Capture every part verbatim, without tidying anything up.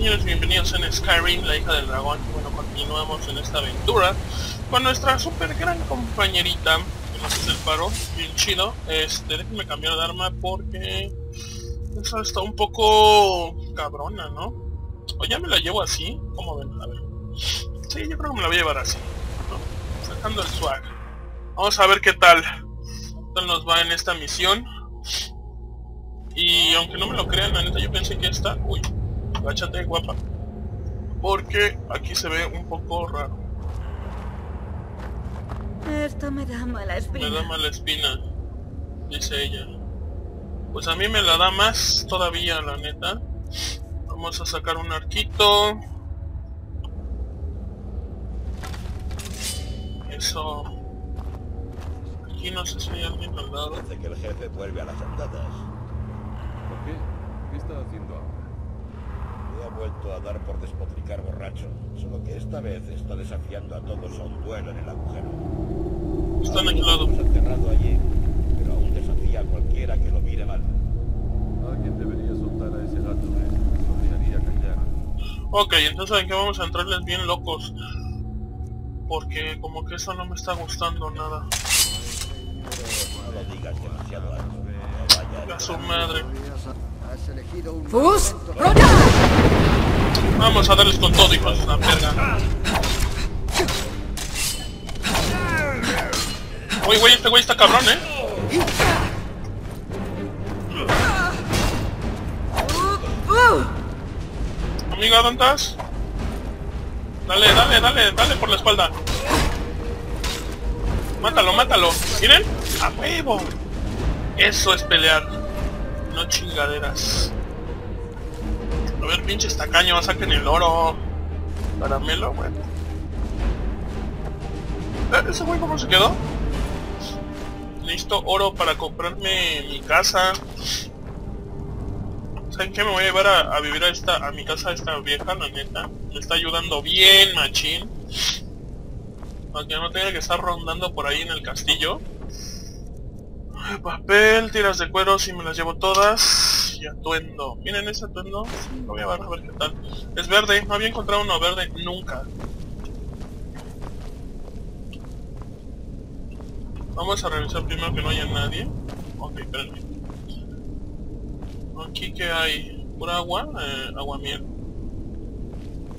señores, bienvenidos en Skyrim, la hija del dragón. Y bueno, continuamos en esta aventura con nuestra super gran compañerita que nos hace el paro, bien chido. Este, déjenme cambiar de arma porque esa está un poco cabrona, ¿no? O ya me la llevo así, como ven, a ver. Sí, yo creo que me la voy a llevar así, ¿no? Sacando el swag. Vamos a ver qué tal, qué tal nos va en esta misión. Y aunque no me lo crean, la neta yo pensé que esta... Uy, agáchate, guapa. Porque aquí se ve un poco raro. Esto me da mala espina. Me da mala espina, dice ella. Pues a mí me la da más todavía, la neta. Vamos a sacar un arquito. Eso. Aquí no sé si hay alguien al lado. Parece que el jefe vuelve a las andadas. ¿Por qué? ¿Qué está haciendo ahora? Le ha vuelto a dar por despotricar borracho. Solo que esta vez está desafiando a todos a un duelo en el agujero. Están aquí al lado. Está enterrado allí, pero aún desafía a cualquiera que lo mire mal. Alguien debería soltar a ese gato, ¿eh? Debería callar. Ok, entonces aquí vamos a entrarles bien locos. Porque como que eso no me está gustando nada. No lo digas demasiado alto. A su madre. ¡Fus! Vamos a darles con todo, hijos de una verga. Uy, güey, este güey está cabrón, ¿eh? Amiga, ¿dónde estás? Dale, dale, dale, dale por la espalda. Mátalo, mátalo. ¿Miren? ¡A huevo! Eso es pelear, no chingaderas. A ver, pinches tacaños, saquen el oro. Caramelo, bueno. ¿Ese güey cómo se quedó? Listo, oro para comprarme mi casa. ¿Saben qué? Me voy a llevar a, a vivir a esta, a mi casa, a esta vieja, la neta. Me está ayudando bien, machín. Para que no tenga que estar rondando por ahí en el castillo. Papel, tiras de cuero, si me las llevo todas. Y atuendo. Miren ese atuendo. Lo voy a ver, a ver qué tal. Es verde, no había encontrado uno verde nunca. Vamos a revisar primero que no haya nadie. Ok, espérenme. Aquí que hay pura agua, eh, agua miel.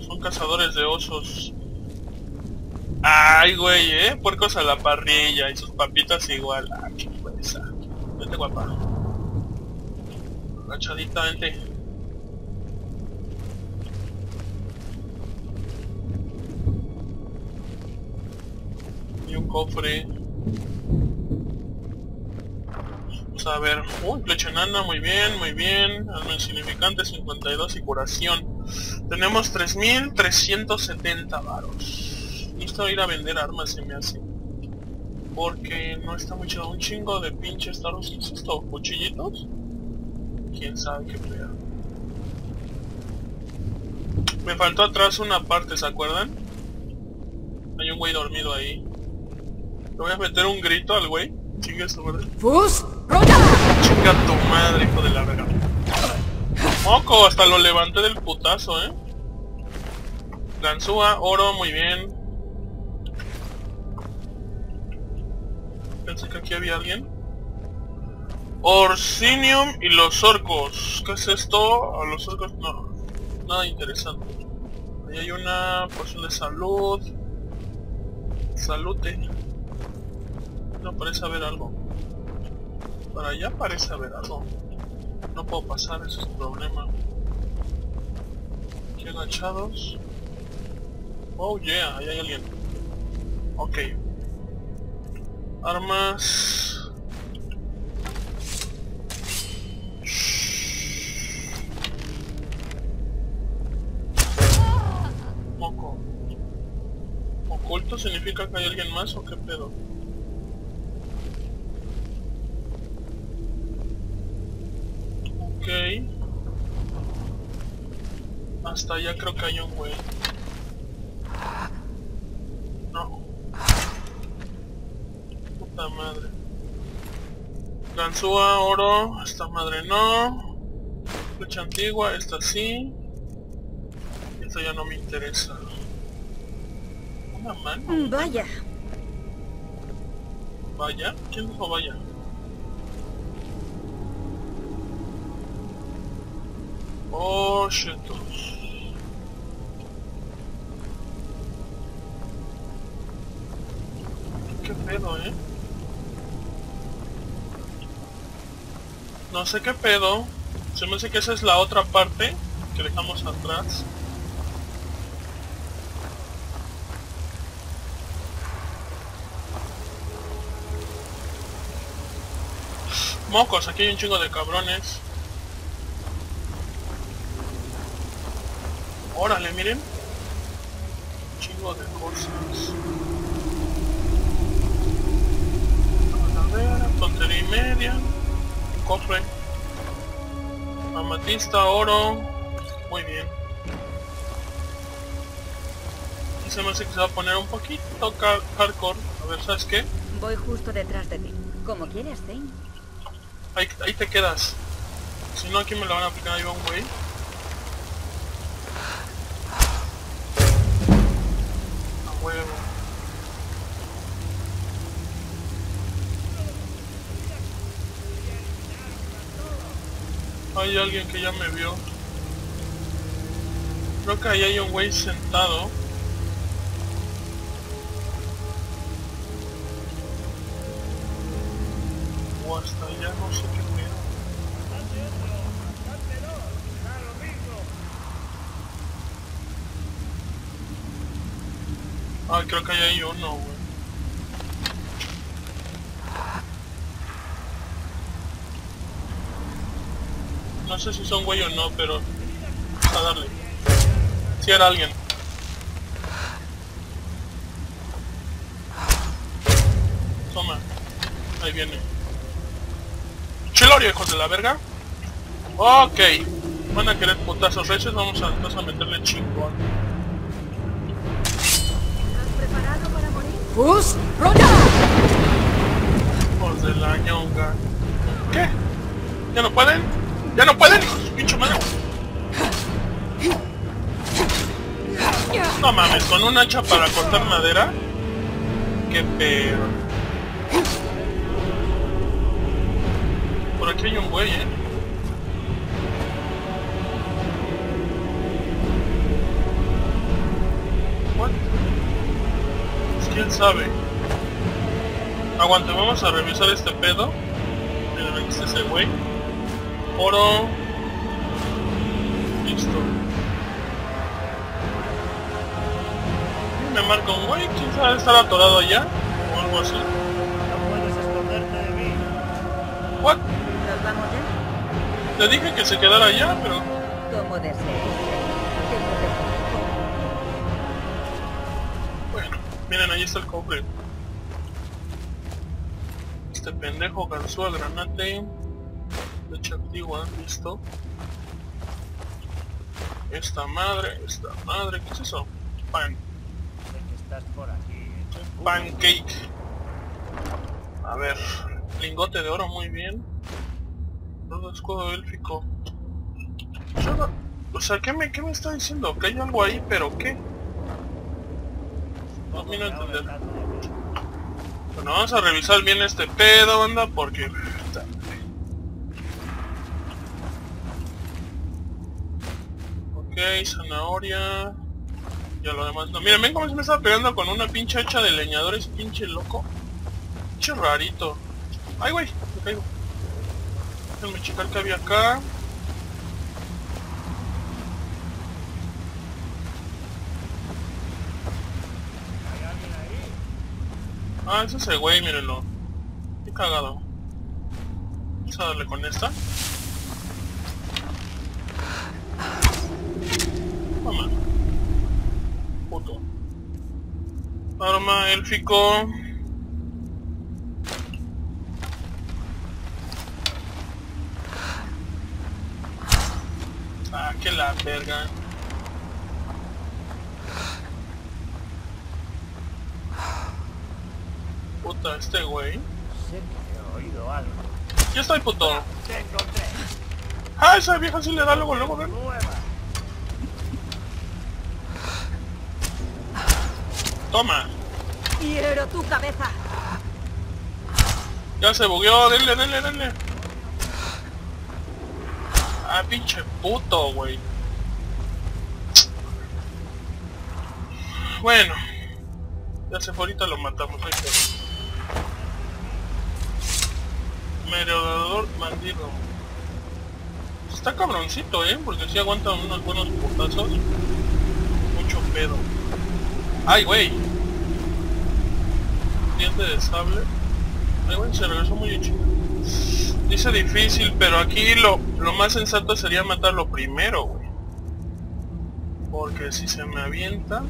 Son cazadores de osos. Ay, güey, eh, puercos a la parrilla y sus papitas igual. Aquí. Vente, guapa. Agachadita, vente. Y un cofre. Vamos a ver. Uy, flecha enana, muy bien, muy bien. Alma insignificante, cincuenta y dos y curación. Tenemos tres mil trescientos setenta varos. Listo, ir a vender armas se me hace. Porque no está muy chido. Un chingo de pinches taros, ¿qué es esto? ¿Cuchillitos? Quién sabe qué pelea. Me faltó atrás una parte, ¿se acuerdan? Hay un güey dormido ahí. Le voy a meter un grito al güey. Chinga su madre. ¡Fus! Chinga tu madre, hijo de la verga. ¡Moco! Hasta lo levanté del putazo, ¿eh? Ganzúa, oro, muy bien. Pensé que aquí había alguien. Orsinium y los orcos. ¿Qué es esto? A los orcos no. Nada interesante. Ahí hay una poción de salud. Salute. No parece haber algo. Para allá parece haber algo. No puedo pasar, ese es el problema. Aquí agachados. Oh yeah, ahí hay alguien. Ok. Armas. Moco. ¿Oculto significa que hay alguien más o qué pedo? Ok. Hasta allá creo que hay un güey. No. Puta madre. Ganzúa, oro, esta madre no. Flecha antigua, esta sí. esto ya no me interesa. Una mano. Vaya. Vaya. ¿Quién dijo vaya? Oh, shit. Qué pedo, eh. No sé qué pedo. Se me hace que esa es la otra parte que dejamos atrás. Mocos, aquí hay un chingo de cabrones. Órale, miren. Un chingo de cosas. Calavera, tontería y media. Un cofre. Amatista, oro. Muy bien. Y se me hace que se va a poner un poquito hardcore. A ver, ¿sabes qué? Voy justo detrás de ti. Como quieras, Zane. Ahí, ahí te quedas. Si no, aquí me la van a aplicar. Ahí va un güey. A huevo. Hay alguien que ya me vio. Creo que ahí hay un güey sentado. O hasta allá, no sé qué miedo. Ah, creo que ahí hay uno, güey. No sé si son güey o no, pero... a darle. Si sí era alguien. Toma. Ahí viene. Chilorio, hijos de la verga. Ok. Van a querer putazos reces. Vamos a, vamos a meterle chingón. ¿Estás preparado para morir? ¡Bus! ¡Roya! Hijos de la ñonga. ¿Qué? ¿Ya no pueden? ¡Ya no pueden! ¡Pincho madre! No mames, con un hacha para cortar madera. ¡Qué pedo! Por aquí hay un güey, eh. ¿What? Pues quién sabe. Aguante, vamos a revisar este pedo. Pero aquí está ese güey. Oro. Listo. Me marca un güey, quién sabe, estar atorado allá o algo así. No puedes esconderte de mí. What? ¿Nos vamos ya? Te dije que se quedara allá, pero... como desees. Bueno, miren, ahí está el cofre. Este pendejo cansó al granate. Leche antigua, listo. Esta madre, esta madre, ¿qué es eso? Pan. Sé que estás por aquí. Pancake. A ver, lingote de oro, muy bien. Todo escudo élfico. Yo no, o sea, ¿qué me, qué me está diciendo? Que hay algo ahí, pero ¿qué? No me no entender. Bueno, vamos a revisar bien este pedo, anda, porque... ok, zanahoria. Ya lo demás no. Miren, ven cómo se me está pegando con una pinche hacha de leñador, es pinche loco. Pinche rarito. Ay, güey, me caigo. Déjenme checar qué había acá. Ah, es ese güey, mírenlo. Qué cagado. Vamos a darle con esta. Toma. Puto. Arma, élfico. Ah, que la verga. Puta, este güey. Yo estoy puto. Ah, esa vieja sí le da luego, luego, ven. Toma. Quiero tu cabeza. Ya se bugueó, denle, denle, denle. Ah, pinche puto, güey. Bueno. Ya se fue, ahorita lo matamos, ahí está. Merodeador bandido. Está cabroncito, eh, porque si sí aguanta unos buenos putazos. Mucho pedo. ¡Ay, güey! Diente de sable. Ay, güey, se regresó muy hecho. Dice difícil, pero aquí lo, lo más sensato sería matarlo primero, güey. Porque si se me avienta...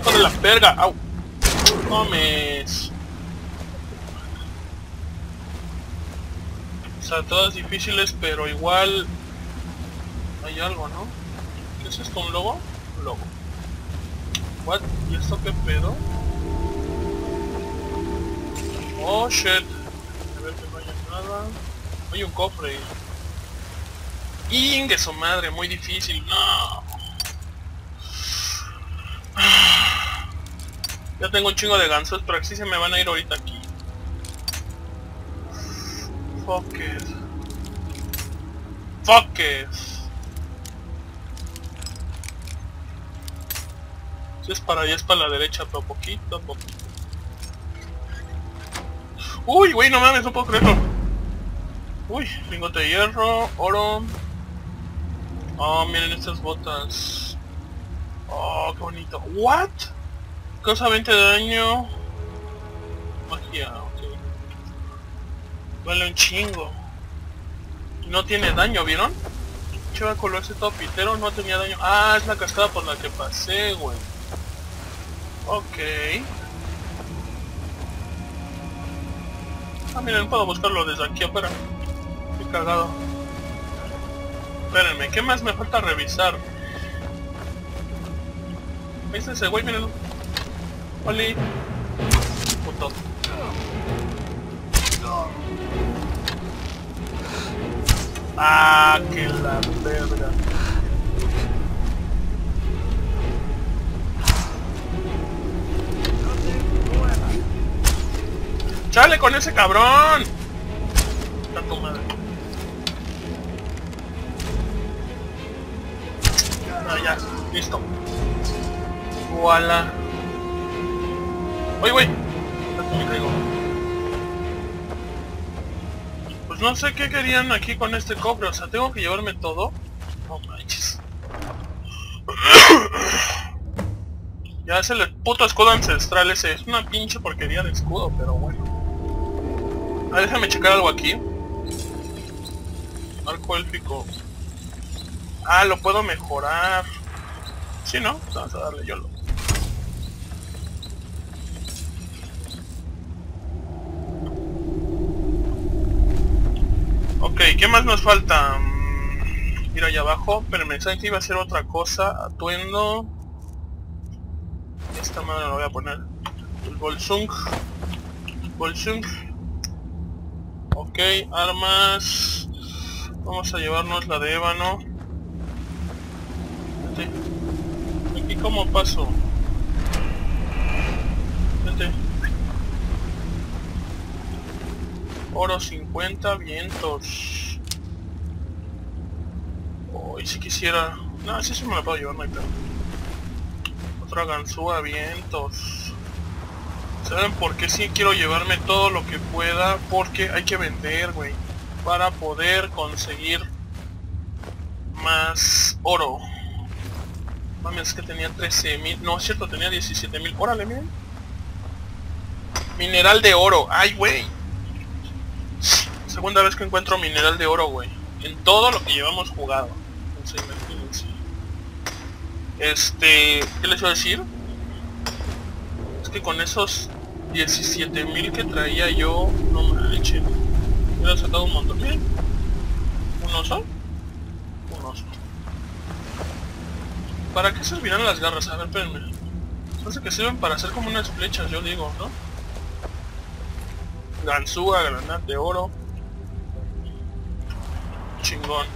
¡Hijo de la verga! ¡Au! ¡Comes! O sea, todas difíciles, pero igual... Hay algo, ¿no? ¿Qué es esto? ¿Un lobo? Un lobo. What? ¿Y esto qué pedo? Oh shit. A ver que no haya nada. Hay un cofre. Ingue su madre, muy difícil. No. Ya tengo un chingo de gansos, pero así se me van a ir ahorita aquí. Fuck it. Fuck it. Si es para allá, es para la derecha, pero poquito a poquito. Uy, güey, no mames, no puedo creerlo. Uy, lingote de hierro, oro. Oh, miren estas botas. Oh, qué bonito. What? Causa veinte de daño. Magia, ok. Vale un chingo. No tiene daño, ¿vieron? Cheva color ese todo pitero, no tenía daño. Ah, es la cascada por la que pasé, güey. Ok. Ah, miren, puedo buscarlo desde aquí, espera. Qué cagado. Espérenme, ¿qué más me falta revisar? ¿Viste ese güey? Miren. Oli. Puto. Ah, que la verga. ¡Chale con ese cabrón! Está tu madre. Ah, ya. Listo. Voilà. ¡Oye, güey! Tanto me caigo. Pues no sé qué querían aquí con este cofre. O sea, ¿tengo que llevarme todo? No manches. Ya es el puto escudo ancestral ese. Es una pinche porquería de escudo, pero bueno. Ah, déjame checar algo aquí. Arco élfico. Ah, lo puedo mejorar. ¿Sí, no? Vamos a darle yo lo. Ok, ¿qué más nos falta? Mm, ir allá abajo. Pero me pensaba que iba a hacer otra cosa. Atuendo. Esta madre lo voy a poner. El bolsung. Bolsung. Ok, armas. Vamos a llevarnos la de ébano. Vete. Aquí como paso. Vete. Oro cincuenta, vientos. Oh, y si quisiera... No, si sí me la puedo llevar, no hay problema. Otra ganzúa, vientos. ¿Saben por qué sí quiero llevarme todo lo que pueda? Porque hay que vender, güey. Para poder conseguir más oro. Mami, es que tenía trece mil. No, es cierto, tenía diecisiete mil. Órale, miren. Mineral de oro. Ay, güey. Segunda vez que encuentro mineral de oro, güey. En todo lo que llevamos jugado. Entonces, imagínense. Este... ¿Qué les iba a decir? Es que con esos diecisiete mil que traía yo... No manches. Hubiera sacado un montón. Miren. ¿Un oso? Un oso. ¿Para qué servirán las garras? A ver, espérenme. Parece que sirven para hacer como unas flechas, yo digo, ¿no? Ganzúa, granada de oro... chingón.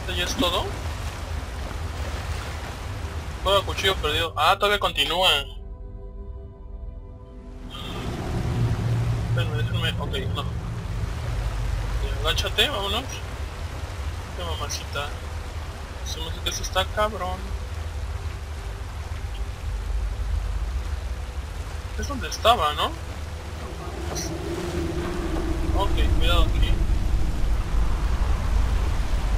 ¿Esto ya es todo? Juego de cuchillo perdido. Ah, todavía continúa. Déjenme, déjenme. Ok, no. Agáchate, vámonos. Qué mamacita. Se me hace que eso está cabrón. Es donde estaba, ¿no? Ok, cuidado aquí.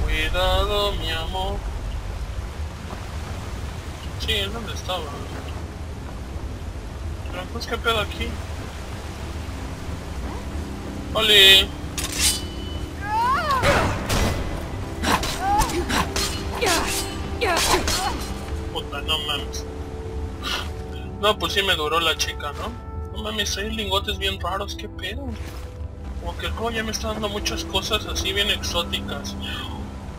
Cuidado, mi amor. Sí, es donde estaba. Pero pues qué pedo aquí. ¡Oli! Puta, no mames. No, pues sí me duró la chica, ¿no? No mames, hay lingotes bien raros, qué pedo. Como que el juego ya me está dando muchas cosas así bien exóticas.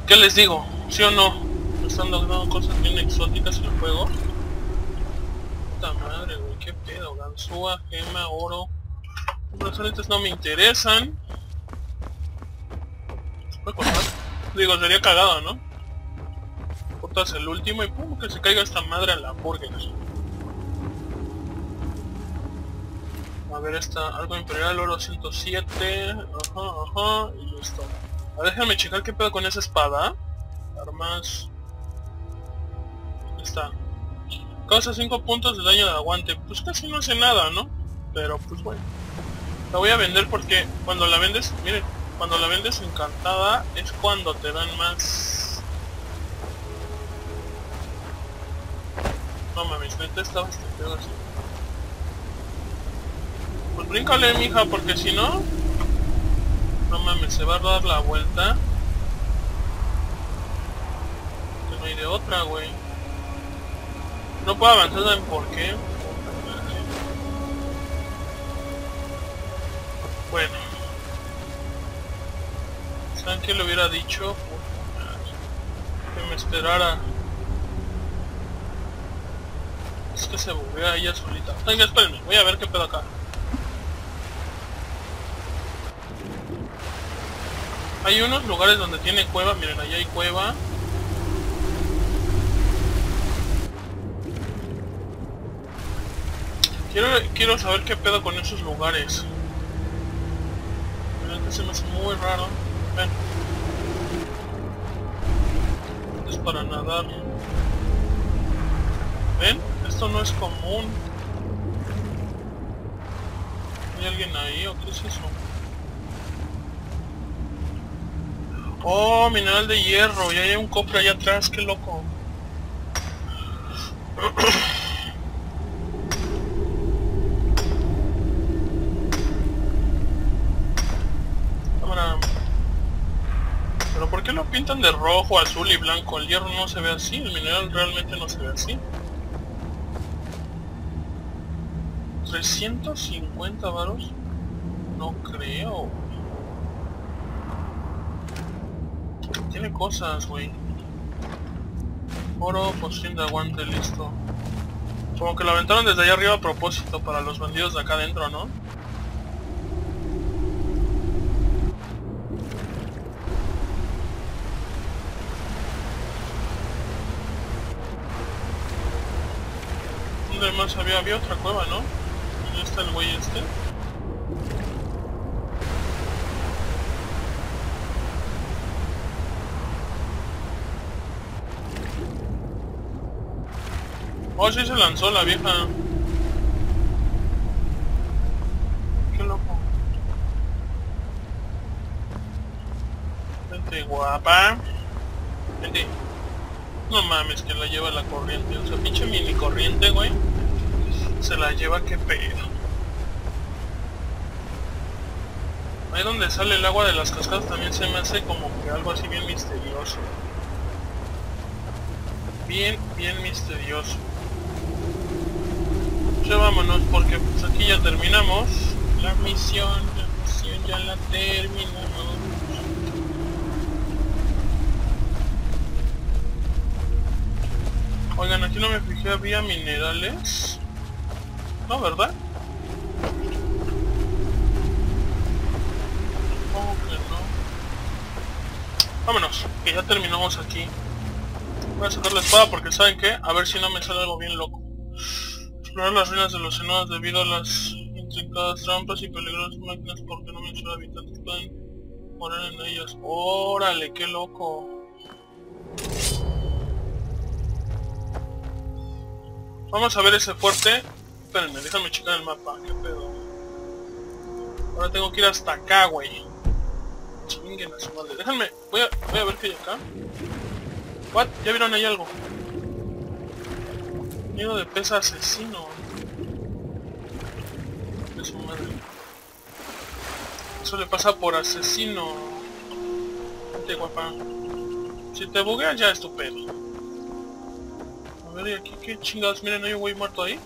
¿Qué les digo? ¿Sí o no? Me están dando cosas bien exóticas en el juego. Puta madre, güey, qué pedo. Ganzúa, gema, oro. Los brazaletes no me interesan. ¿Puedo cortar? Digo, sería cagado, ¿no? Cortas el último y pum, que se caiga esta madre a la burger. A ver, esta, algo imperial, oro ciento siete. Ajá, ajá, y listo. Ahora déjame checar qué pedo con esa espada. Armas. Ahí está. Causa cinco puntos de daño de aguante. Pues casi no hace nada, ¿no? Pero pues bueno. La voy a vender porque cuando la vendes, miren, cuando la vendes encantada es cuando te dan más. No mames, neta está bastante peor así. Pues bríncale, mija, porque si no... No mames, se va a dar la vuelta. Que no hay de otra, güey. No puedo avanzar, ¿saben por qué? Bueno. ¿Saben qué le hubiera dicho? Que me esperara. Es que se buguea ella solita. Venga, espérenme, voy a ver qué pedo acá. Hay unos lugares donde tiene cueva, miren, allá hay cueva. Quiero, quiero saber qué pedo con esos lugares. Realmente se me hace muy raro. Ven. Esto es para nadar. Ven, esto no es común. ¿Hay alguien ahí o qué es eso? Oh, mineral de hierro, y hay un cofre allá atrás, qué loco. Ahora, pero ¿por qué lo pintan de rojo, azul y blanco? El hierro no se ve así, el mineral realmente no se ve así. ¿trescientos cincuenta varos? No creo. Tiene cosas, güey. Oro, poción de aguante, listo. Como que lo aventaron desde allá arriba a propósito para los bandidos de acá adentro, ¿no? ¿Dónde más había? Había otra cueva, ¿no? ¿Dónde está el güey este? Oh, sí se lanzó la vieja. Qué loco. Vente, guapa. Vente. No mames, que la lleva la corriente. O sea, pinche mini corriente, güey. Se la lleva, qué pedo. Ahí donde sale el agua de las cascadas también se me hace como que algo así bien misterioso. Bien, bien misterioso. Ya vámonos, porque pues aquí ya terminamos la misión, la misión ya la terminamos. Oigan, aquí no me fijé, había minerales. No, ¿verdad? Supongo que no. Vámonos, que ya terminamos aquí. Voy a sacar la espada porque saben que, a ver si no me sale algo bien loco. Explorar las ruinas de los enanos debido a las intrincadas trampas y peligrosas máquinas porque no menciona habitantes pueden morir en ellas. ¡Órale, qué loco! Vamos a ver ese fuerte. Espérenme, déjame checar el mapa, qué pedo. Ahora tengo que ir hasta acá, güey. Chinguen a su madre. Déjenme, voy a, voy a ver qué hay acá. What? ¿Ya vieron ahí algo? Miedo de pez asesino. De su madre. Eso le pasa por asesino. Vente, guapa. Si te bugueas ya es tu pedo. A ver, ¿y aquí qué chingados? Miren, hay un güey muerto ahí.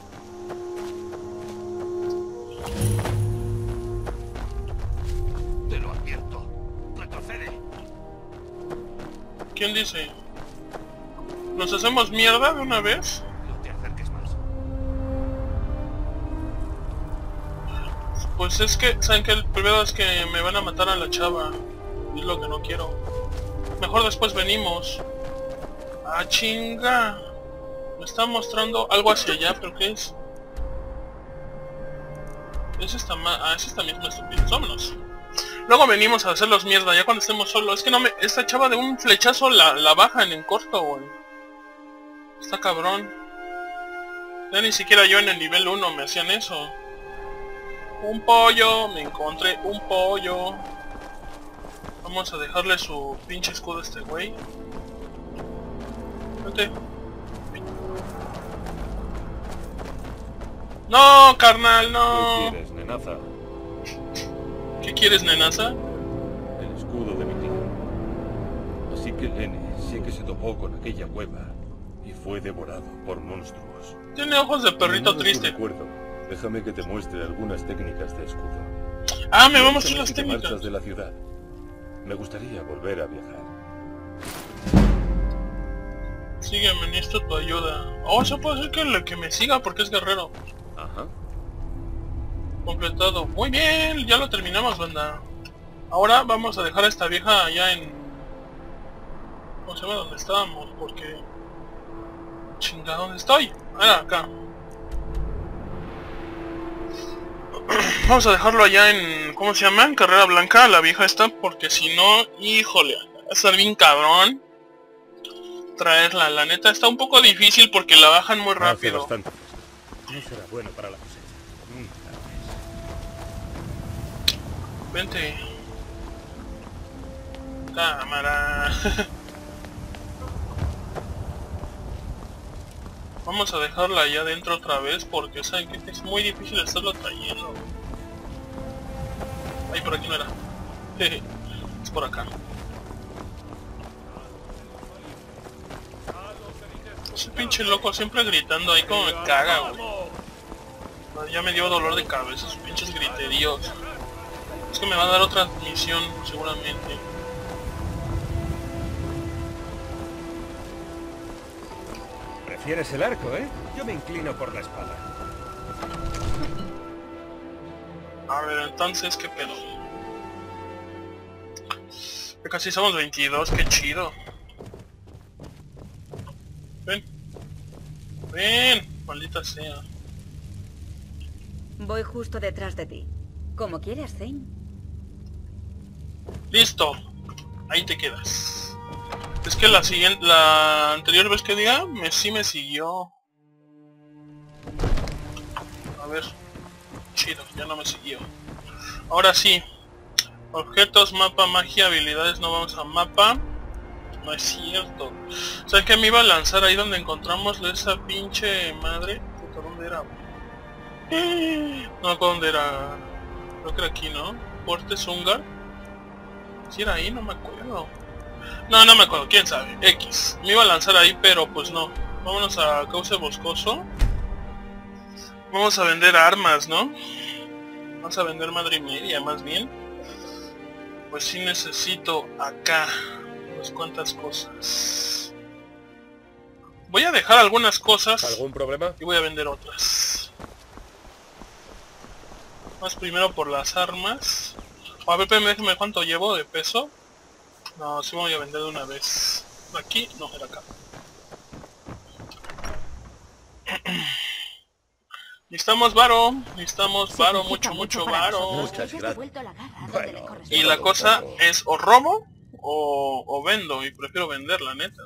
¿Quién dice? ¿Nos hacemos mierda de una vez? No te acerques más. Pues es que, saben que el primero es que me van a matar a la chava. Es lo que no quiero. Mejor después venimos. ¡Ah, chinga! Me está mostrando algo hacia allá, pero ¿qué es? Es esta ma... Ah, es esta misma estupidez. Vámonos. Luego venimos a hacerlos mierda, ya cuando estemos solos. Es que no me... Esta chava de un flechazo la, la bajan en corto, güey. Está cabrón. Ya ni siquiera yo en el nivel uno me hacían eso. Un pollo, me encontré un pollo. Vamos a dejarle su pinche escudo a este güey. Vete. No, carnal, no. ¿Qué quieres, nenaza? ¿Qué quieres, nenaza? El escudo de mi tío. Así que Lene sí que se topó con aquella cueva y fue devorado por monstruos. Tiene ojos de perrito triste. Recuerdo, déjame que te muestre algunas técnicas de escudo. Ah, me vamos a mostrar las técnicas de la ciudad. Me gustaría volver a viajar. Sígueme, necesito tu ayuda. Oh, eso puede ser que el que me siga porque es guerrero. Ajá. Completado, muy bien, ya lo terminamos, banda. Ahora vamos a dejar a esta vieja allá en... ¿Cómo se llama? ¿Dónde estábamos? Porque... Chinga, ¿dónde estoy? Ah, acá. Vamos a dejarlo allá en... ¿Cómo se llama? En Carrera Blanca, la vieja está, porque si no... Híjole, va a estar bien cabrón traerla, la neta está un poco difícil porque la bajan muy rápido. No será bueno para la... Vente. Cámara. Vamos a dejarla allá adentro otra vez porque saben que es muy difícil estarla trayendo. Ahí por aquí no era. Es por acá. Ese pinche loco siempre gritando ahí como me caga, güey. Ya me dio dolor de cabeza sus pinches griteríos. Es que me va a dar otra misión, seguramente. Prefieres el arco, ¿eh? Yo me inclino por la espada. A ver, entonces, ¿qué pedo? Ya casi somos veintidós, qué chido. Ven. Ven, maldita sea. Voy justo detrás de ti. Como quieras, Zane. Listo, ahí te quedas. Es que la siguiente, la anterior vez que diga, me sí me siguió. A ver, chido, ya no me siguió. Ahora sí, objetos, mapa, magia, habilidades, no vamos a mapa. No es cierto. O sea que me iba a lanzar ahí donde encontramos esa pinche madre. Puta, ¿dónde era? No, ¿dónde era? Creo que era aquí, ¿no? Fuerte Zungar. Si era ahí, no me acuerdo. No, no me acuerdo, quién sabe. X. Me iba a lanzar ahí, pero pues no. Vámonos a Cauce Boscoso. Vamos a vender armas, ¿no? Vamos a vender madre y media, más bien. Pues sí necesito acá unas cuantas cosas. Voy a dejar algunas cosas. ¿Algún problema? Y voy a vender otras. Más primero por las armas. A ver, déjame cuánto llevo de peso. No, sí voy a vender de una vez. Aquí, no, era acá. Necesitamos varo, necesitamos varo, mucho, mucho varo. Muchas gracias. Bueno, y la cosa es o robo o, o vendo, y prefiero vender, la neta.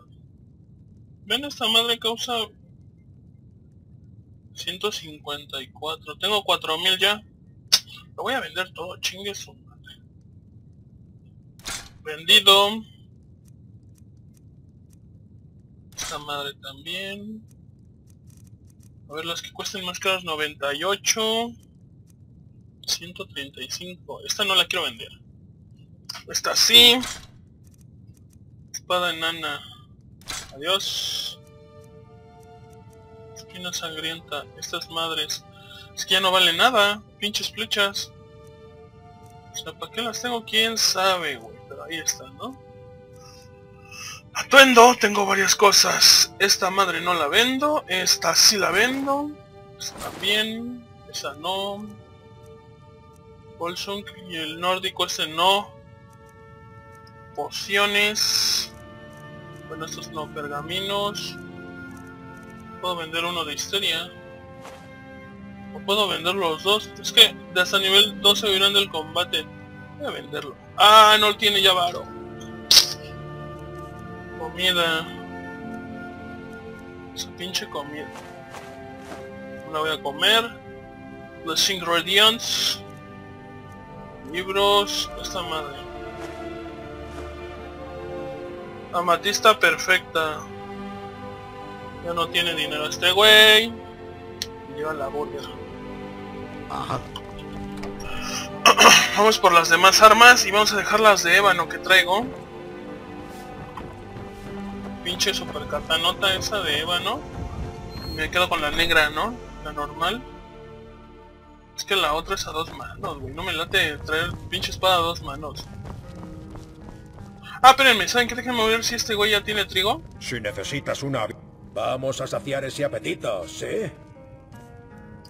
Ven, esta madre causa ciento cincuenta y cuatro. Tengo cuatro mil ya. Lo voy a vender todo, chingue su madre. Vendido. Esta madre también. A ver, las que cuesten más caras, noventa y ocho. ciento treinta y cinco. Esta no la quiero vender. Esta sí. Espada enana. Adiós. Esquina sangrienta. Estas madres. Es que ya no vale nada. Pinches flechas. O sea, ¿para qué las tengo? ¿Quién sabe, güey? Pero ahí están, ¿no? Atuendo, tengo varias cosas. Esta madre no la vendo. Esta sí la vendo. Está bien. Esa no. Bolsung y el nórdico ese no. Pociones. Bueno, estos no. Pergaminos. Puedo vender uno de histeria. O puedo vender los dos. Es que hasta nivel doce huirán del combate. Voy a venderlo. Ah, no tiene ya varo. Comida. Su pinche comida. La voy a comer. Los ingredientes. Libros. Esta madre. Amatista perfecta. Ya no tiene dinero este güey. Lleva la bola. Ajá. Vamos por las demás armas y vamos a dejar las de ébano que traigo. Pinche super katanota esa de ébano. Me quedo con la negra, ¿no? La normal. Es que la otra es a dos manos, güey. No me late traer pinche espada a dos manos. Ah, espérenme, ¿saben qué? Déjenme ver si este güey ya tiene trigo. Si necesitas una... Vamos a saciar ese apetito, ¿sí?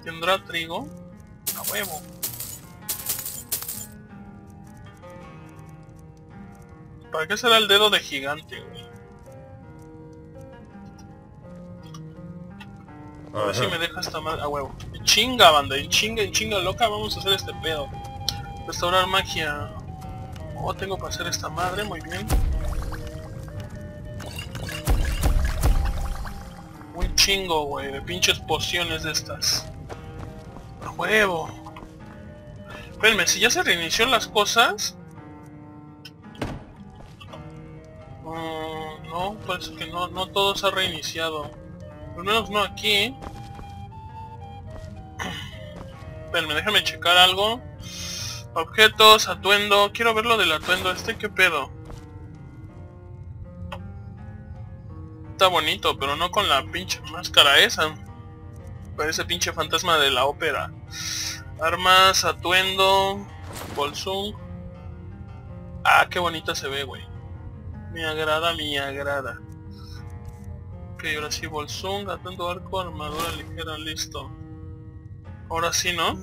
¿Tendrá trigo? ¡A huevo! ¿Para qué será el dedo de gigante, güey? A ver si me deja esta madre... ¡A huevo! En chinga, banda, en chinga, en chinga loca, vamos a hacer este pedo. Restaurar magia... Oh, tengo para hacer esta madre, muy bien. Un chingo, güey, de pinches pociones de estas. ¡A huevo! Espérenme, si ya se reinició las cosas... Uh, no, parece que no, no todo se ha reiniciado. Al menos no aquí. Espérenme, déjame checar algo. Objetos, atuendo... Quiero ver lo del atuendo este, ¿qué pedo? Está bonito, pero no con la pinche máscara esa. Parece pinche fantasma de la ópera. Armas, atuendo... Bolsung... Ah, qué bonita se ve, güey. Me agrada, me agrada. Ok, ahora sí, Bolsung, atuendo, arco, armadura ligera, listo. Ahora sí, ¿no?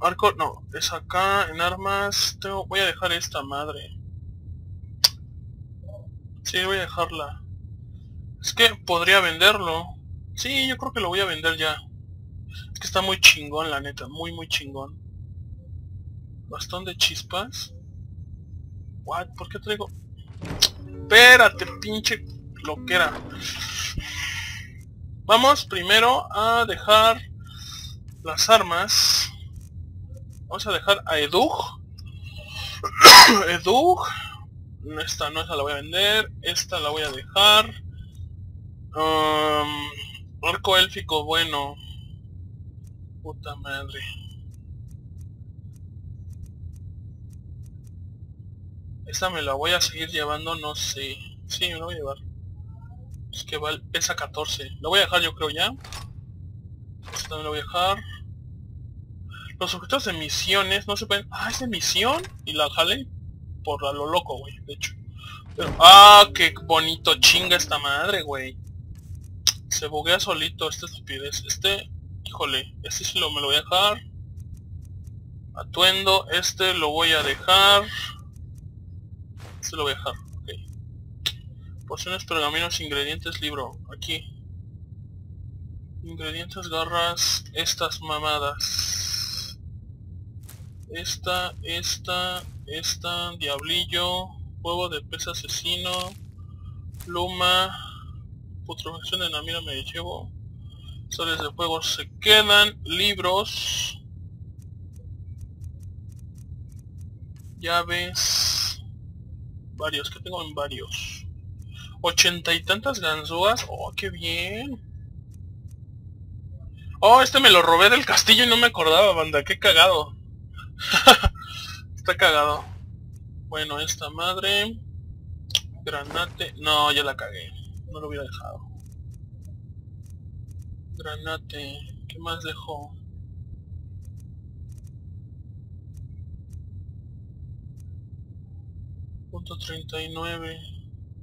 Arco, no, es acá, en armas, tengo, voy a dejar esta madre. Sí, voy a dejarla. Es que podría venderlo. Sí, yo creo que lo voy a vender ya. Es que está muy chingón, la neta, muy muy chingón. Bastón de chispas. What, ¿por qué traigo? Espérate, pinche loquera. Vamos primero a dejar las armas. Vamos a dejar a Edug. Edug. Esta no, esa la voy a vender. Esta la voy a dejar. Um, arco élfico, bueno. Puta madre. Esta me la voy a seguir llevando, no sé. Sí, me la voy a llevar. Es que vale, esa catorce. La voy a dejar yo creo ya. Esta también la voy a dejar. Los objetos de misiones no se pueden... Ah, es de misión. Y la jale por a lo loco, güey, de hecho. Pero... Ah, qué bonito, chinga esta madre, güey. Se buguea solito, esta estupidez. Este, híjole, este sí lo me lo voy a dejar. atuendo, este lo voy a dejar, este lo voy a dejar, ok. Porciones, pergaminos, ingredientes, libro, aquí. Ingredientes, garras, estas mamadas. Esta, esta, esta, diablillo, huevo de pez asesino, pluma, putrefacción de Namira me llevo, sales de fuego se quedan, libros, llaves, varios, que tengo en varios, ochenta y tantas ganzúas, oh, qué bien. Oh, este me lo robé del castillo y no me acordaba, banda, qué cagado. Está cagado. Bueno, esta madre, granate, no, ya la cagué, no lo hubiera dejado. Granate, ¿qué más dejó? Punto treinta y nueve.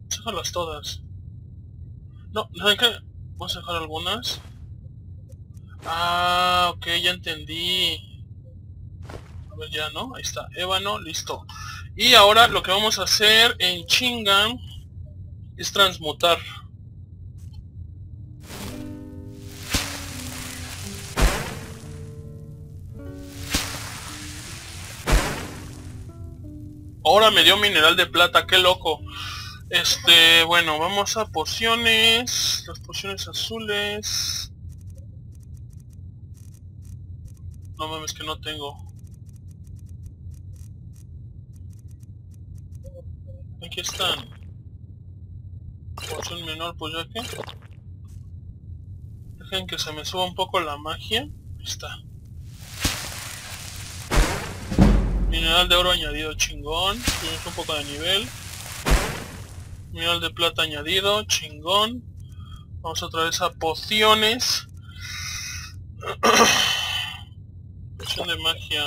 Déjalas todas. No, ¿saben qué? Vamos a dejar algunas. Ah, ok, ya entendí. A ver, ya, ¿no? Ahí está, ébano, listo. Y ahora lo que vamos a hacer en chinga es transmutar. Ahora me dio mineral de plata, qué loco. Este, bueno, vamos a pociones. Las pociones azules. No mames, que no tengo. Aquí están. Poción menor, pues ya que. Dejen que se me suba un poco la magia. Ahí está. Mineral de oro añadido, chingón. Subimos un poco de nivel. Mineral de plata añadido, chingón. Vamos otra vez a pociones. Poción de magia.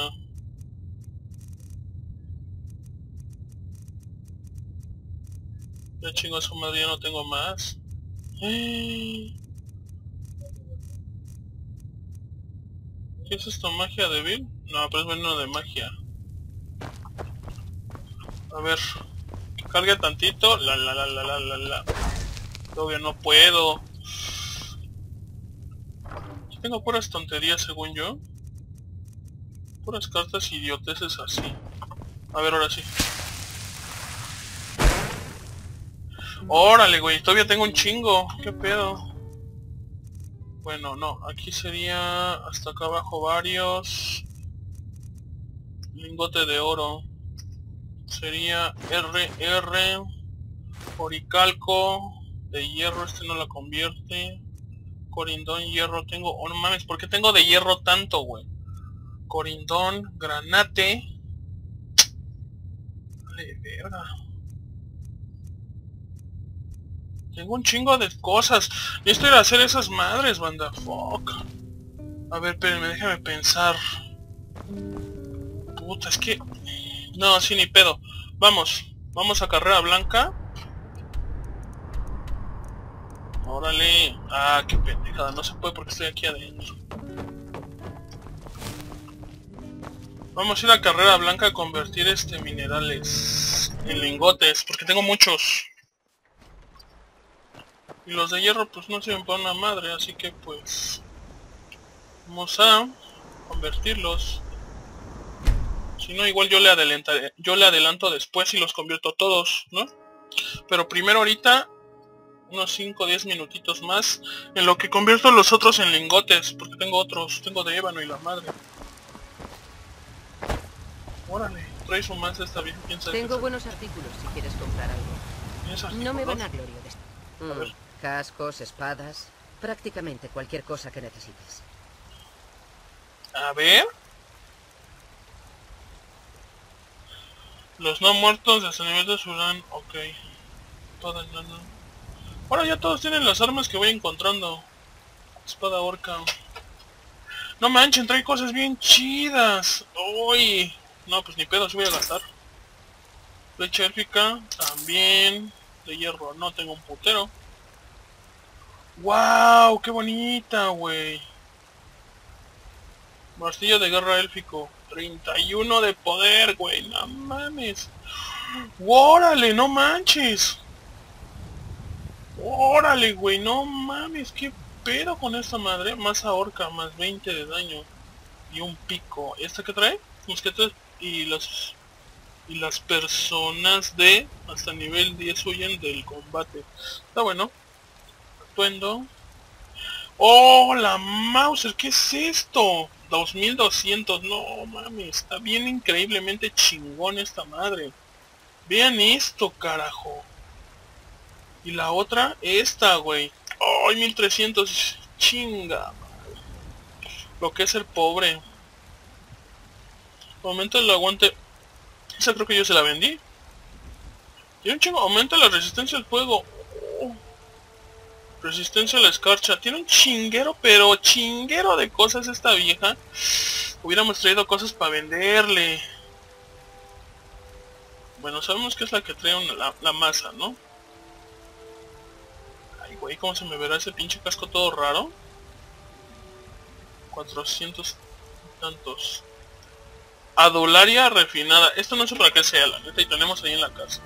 Ya chingo a su madre, ya no tengo más. ¿Qué es esto? ¿Magia débil? No, pero es veneno de magia. A ver, que cargue tantito. La la la la la la la. Todavía no puedo. Tengo puras tonterías según yo. Puras cartas idioteces así. A ver, ahora sí. Órale, güey, todavía tengo un chingo. ¿Qué pedo? Bueno, no, aquí sería hasta acá abajo varios. Lingote de oro. Sería R R, oricalco de hierro, este no la convierte. Corindón, hierro, tengo... Oh, no mames, ¿por qué tengo de hierro tanto, güey? Corindón, granate. Dale, verga. Tengo un chingo de cosas. Necesito ir a hacer esas madres, banda. Fuck. A ver, espérenme, déjame pensar. Puta, es que... No, sí, ni pedo. Vamos, vamos a carrera blanca. Órale. Ah, qué pendejada, no se puede porque estoy aquí adentro. Vamos a ir a carrera blanca a convertir este minerales en lingotes, porque tengo muchos. Y los de hierro pues no sirven para una madre, así que pues... Vamos a convertirlos. Si no, igual yo le adelantaré, yo le adelanto después y los convierto todos, ¿no? Pero primero ahorita, unos cinco o diez minutitos más, en lo que convierto los otros en lingotes, porque tengo otros, tengo de ébano y la madre. Órale, traes un más de esta bien, piensa. Tengo buenos artículos si quieres comprar algo. No me van a gloria de esto. A ver. Cascos, espadas, prácticamente cualquier cosa que necesites. A ver... Los no muertos de nivel de Surán, ok. Todas, no, no. Ahora ya todos tienen las armas que voy encontrando. Espada orca. No manchen, trae cosas bien chidas. Uy. No, pues ni pedo, sí voy a gastar. Flecha élfica, también. De hierro, no, tengo un putero. Wow, qué bonita, güey. Martillo de guerra élfico. treinta y uno de poder, güey. No mames. ¡Órale, no manches! ¡Órale, güey! No mames, qué pedo con esta madre. Más ahorca, más veinte de daño. Y un pico. ¿Esta qué trae? Mosquetes y las... Y las personas de... Hasta nivel diez huyen del combate. Está bueno. Atuendo. ¡Oh, la Mauser! ¿Qué es esto? dos mil doscientos. No mames. Está bien increíblemente chingón esta madre. Vean esto, carajo. Y la otra, esta, güey. ¡Ay, mil trescientos! ¡Chinga! Lo que es el pobre. Aumenta el aguante. Esa creo que yo se la vendí. Y un chingo. Aumenta la resistencia al fuego. Oh. Resistencia a la escarcha. Tiene un chinguero, pero chinguero de cosas esta vieja. Hubiéramos traído cosas para venderle. Bueno, sabemos que es la que trae una, la, la masa, ¿no? Ay, güey, ¿cómo se me verá ese pinche casco todo raro? cuatrocientos tantos. Adularia refinada. Esto no sé para qué sea, la neta, y tenemos ahí en la casa.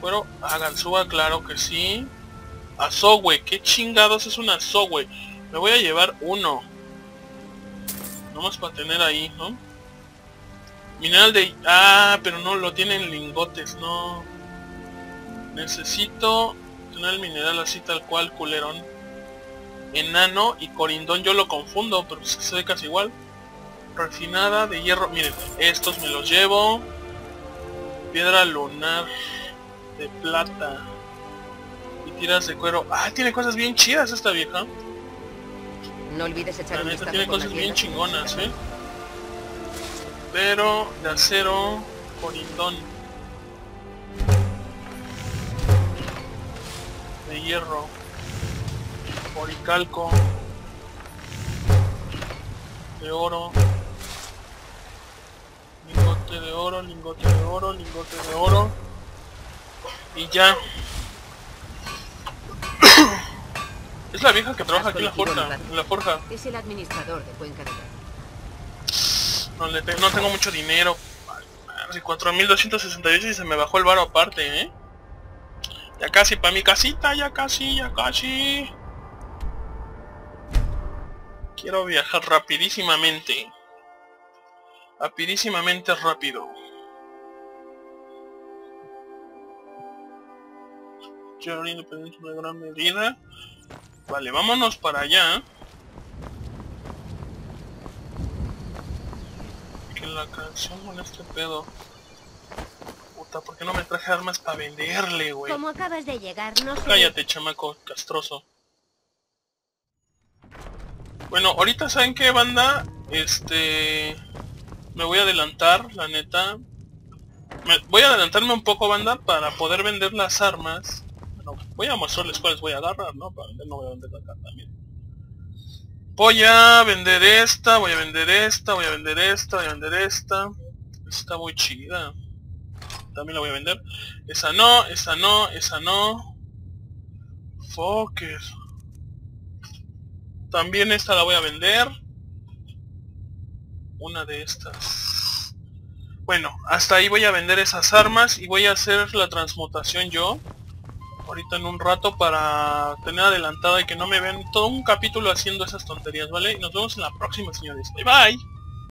Pero Aganzúa, claro que sí. Azó, güey, qué chingados es una azó, güey. Me voy a llevar uno. Nomás para tener ahí, ¿no? Mineral de... Ah, pero no, lo tienen lingotes, no. Necesito tener el mineral así tal cual, culerón. Enano y corindón, yo lo confundo, pero es que se ve casi igual. Refinada de hierro, miren, estos me los llevo. Piedra lunar de plata. Y tiras de cuero. Ah, tiene cosas bien chidas esta vieja. No olvides echar un vistazo. La neta tiene cosas bien chingonas, eh. Pero de acero, corindón. De hierro. Oricalco. De oro. Lingote de oro, lingote de oro, lingote de oro. Y ya. Es la vieja que trabaja aquí en la forja. En la forja. Es el administrador de Cuenca de Oro. No, le te no tengo mucho dinero. cuatro mil doscientos sesenta y ocho y se me bajó el varo aparte, ¿eh? Ya casi para mi casita, ya casi, ya casi. Quiero viajar rapidísimamente. Rapidísimamente rápido. Quiero la independencia en una gran medida. Vale, vámonos para allá. La canción con este pedo. Puta, ¿por qué no me traje armas para venderle, güey? Como acabas de llegar, no sé. Cállate, chamaco castroso. Bueno, ahorita, ¿saben qué, banda? Este... Me voy a adelantar, la neta. Me... Voy a adelantarme un poco, banda, para poder vender las armas. Bueno, voy a mostrarles cuáles voy a agarrar, ¿no? Para vender, no voy a vender acá también. Voy a vender esta, voy a vender esta, voy a vender esta, voy a vender esta. Está muy chida. También la voy a vender. Esa no, esa no, esa no. Fucker. También esta la voy a vender. Una de estas. Bueno, hasta ahí voy a vender esas armas y voy a hacer la transmutación yo. Ahorita en un rato para tener adelantada y que no me vean todo un capítulo haciendo esas tonterías, ¿vale? Y nos vemos en la próxima, señores. Bye, bye.